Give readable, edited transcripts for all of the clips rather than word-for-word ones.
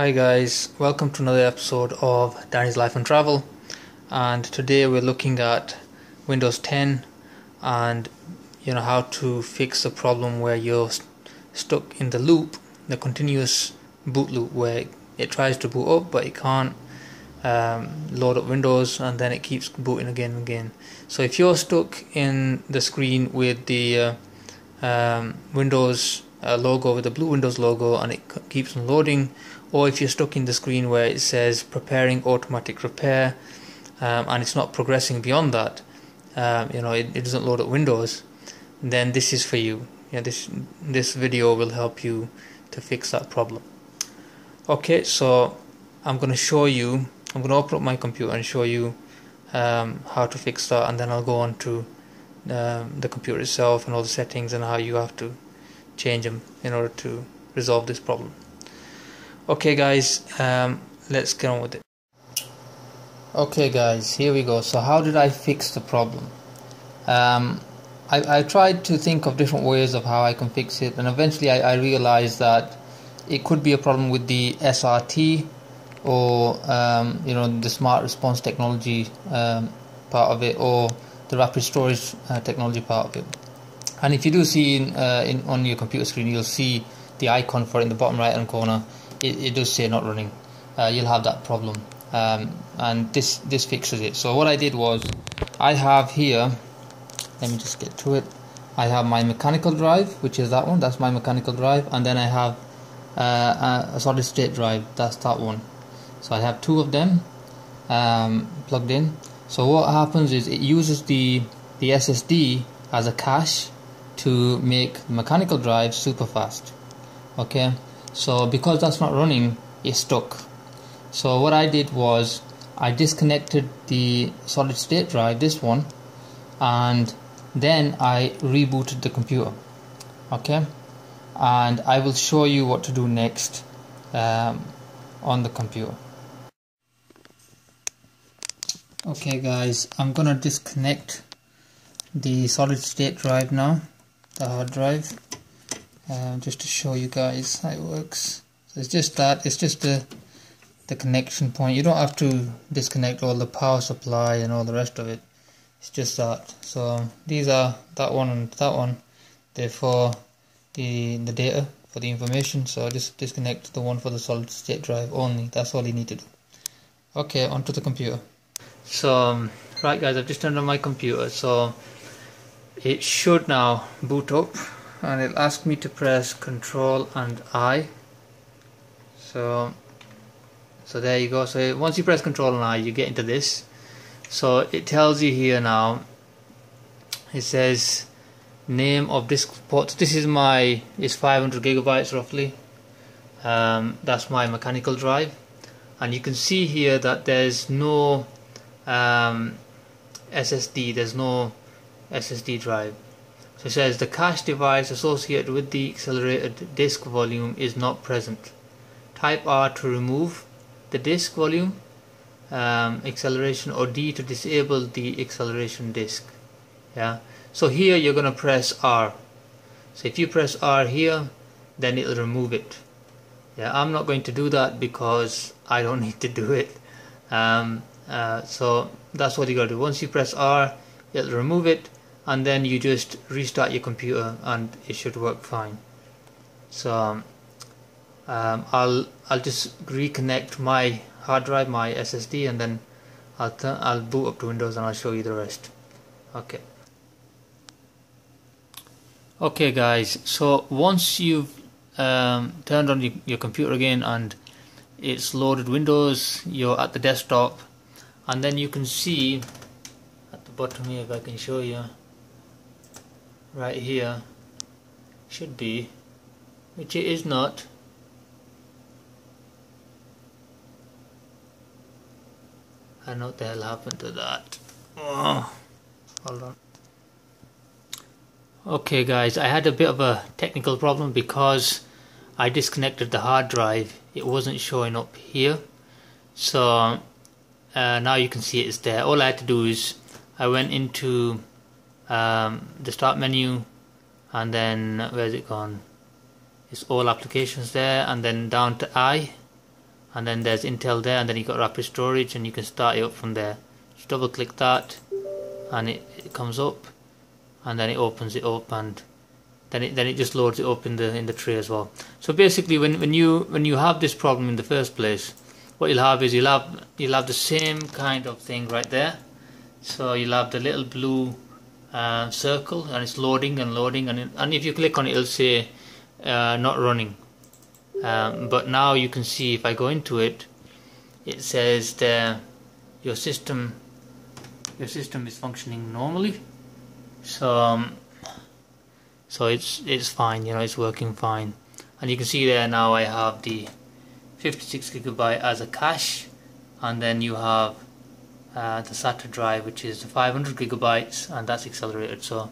Hi guys, welcome to another episode of Danny's Life and Travel, and today we're looking at Windows 10 and how to fix the problem where you're stuck in the loop, the continuous boot loop where it tries to boot up but it can't load up Windows, and then it keeps booting again and again. So if you're stuck in the screen with the Windows logo, with the blue Windows logo, and it keeps on loading, or if you're stuck in the screen where it says preparing automatic repair and it's not progressing beyond that, it doesn't load up Windows, then this is for you. This video will help you to fix that problem. Okay, so I'm going to open up my computer and show you how to fix that, and then I'll go on to the computer itself and all the settings and how you have to change them in order to resolve this problem. Okay guys, let's get on with it. Okay guys, here we go. So how did I fix the problem? I tried to think of different ways of how I can fix it, and eventually I realized that it could be a problem with the SRT, or the smart response technology part of it, or the rapid storage technology part of it. And if you do see on your computer screen, you'll see the icon for it in the bottom right hand corner. It does say not running. You'll have that problem, and this fixes it. So what I did was, I have here, let me just get to it, I have my mechanical drive, which is that one, that's my mechanical drive, and then I have a solid state drive, that's that one. So I have two of them plugged in. So what happens is, it uses the SSD as a cache to make the mechanical drive super fast. Okay, so because that's not running, it's stuck. So what I did was, I disconnected the solid state drive, this one, and then I rebooted the computer. Okay, and I will show you what to do next on the computer. Okay guys, I'm gonna disconnect the solid state drive now, the hard drive, just to show you guys how it works. So it's just the connection point. You don't have to disconnect all the power supply and all the rest of it, it's just that. So these are that one and that one, they're for the data, for the information. So just disconnect the one for the solid state drive only, that's all you need to do. Okay, onto the computer. So right guys, I've just turned on my computer, so it should now boot up, and it'll ask me to press Ctrl and I. So there you go. So once you press Ctrl and I, you get into this. So it tells you here now, it says name of disk ports. This is my, it's 500 gigabytes roughly. That's my mechanical drive, and you can see here that there's no SSD, there's no SSD drive. So it says the cache device associated with the accelerated disk volume is not present. Type R to remove the disk volume acceleration, or D to disable the acceleration disk. Yeah. So here you're gonna press R. So if you press R here, then it'll remove it. Yeah. I'm not going to do that because I don't need to do it. So that's what you gotta do. Once you press R, it'll remove it, and then you just restart your computer and it should work fine. So I'll just reconnect my hard drive, my SSD, and then I'll boot up to Windows and I'll show you the rest. Okay. Okay guys, so once you've turned on your computer again and it's loaded Windows, you're at the desktop, and then you can see at the bottom here, if I can show you, right here should be, which it is not, I know what the hell happened to that. Oh, hold on. Okay guys, I had a bit of a technical problem because I disconnected the hard drive, it wasn't showing up here. So now you can see it's there. All I had to do is, I went into the start menu, and then where's it gone, it's all applications there, and then down to I, and then there's Intel there, and then you've got Rapid Storage, and you can start it up from there. Just double click that and it comes up, and then it opens it up, and then it just loads it up in the tray as well. So basically, when you have this problem in the first place, what you'll have is you'll have the same kind of thing right there. So you'll have the little blue circle, and it's loading and loading, and if you click on it, it'll say not running. But now you can see, if I go into it, it says there your system is functioning normally. So so it's fine, you know, it's working fine. And you can see there now I have the 56GB as a cache, and then you have the SATA drive, which is the 500GB, and that's accelerated. So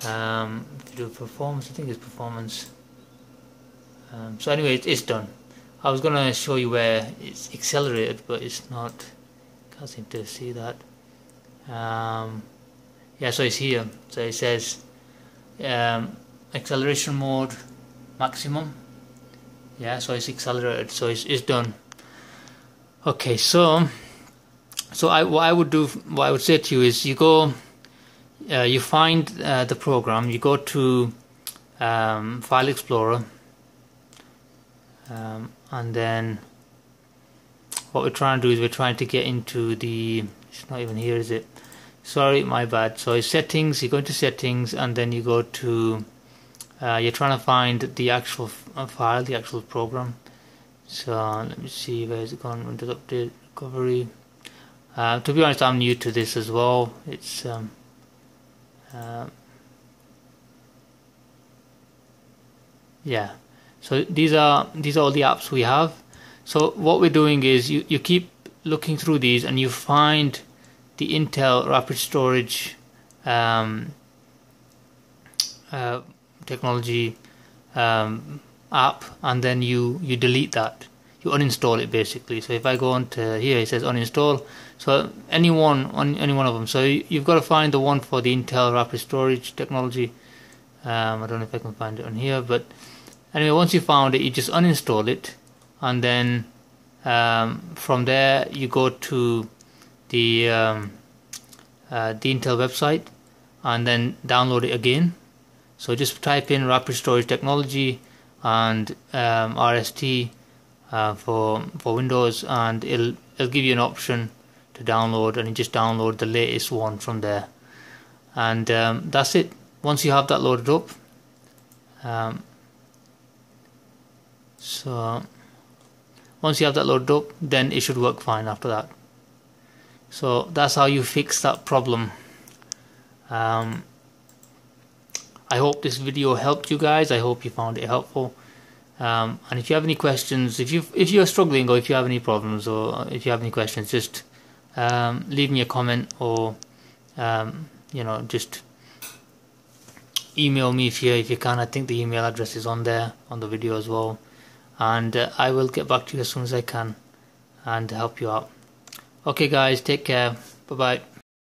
if you do performance, I think it's performance. So anyway, it's done. I was going to show you where it's accelerated, but it's not. Can't seem to see that. Yeah, so it's here. So it says acceleration mode maximum. Yeah, so it's accelerated. So it's done. Okay, so what I would say to you is, you go, you find the program, you go to File Explorer. And then what we're trying to do is we're trying to get into the, it's not even here, is it? Sorry, my bad. So it's settings, you go into settings, and then you go to you're trying to find the actual file, the actual program. So let me see, where's it gone? Windows Update Recovery. To be honest, I'm new to this as well. It's yeah. So these are all the apps we have. So what we're doing is you keep looking through these, and you find the Intel Rapid Storage Technology app, and then you delete that. You uninstall it basically. So if I go on to here, it says uninstall. So any one of them. So you've got to find the one for the Intel Rapid Storage Technology. I don't know if I can find it on here, but anyway, once you found it, you just uninstall it, and then from there you go to the Intel website, and then download it again. So just type in Rapid Storage Technology and RST for Windows, and it'll give you an option to download, and you just download the latest one from there, and that's it. Once you have that loaded up. So once you have that loaded up, then it should work fine after that. So that's how you fix that problem. I hope this video helped you guys. I hope you found it helpful. And if you have any questions, if you're struggling, or if you have any problems, or if you have any questions, just leave me a comment, or you know, just email me if you can. I think the email address is on there on the video as well. And I will get back to you as soon as I can and help you out. Okay guys, take care. Bye bye.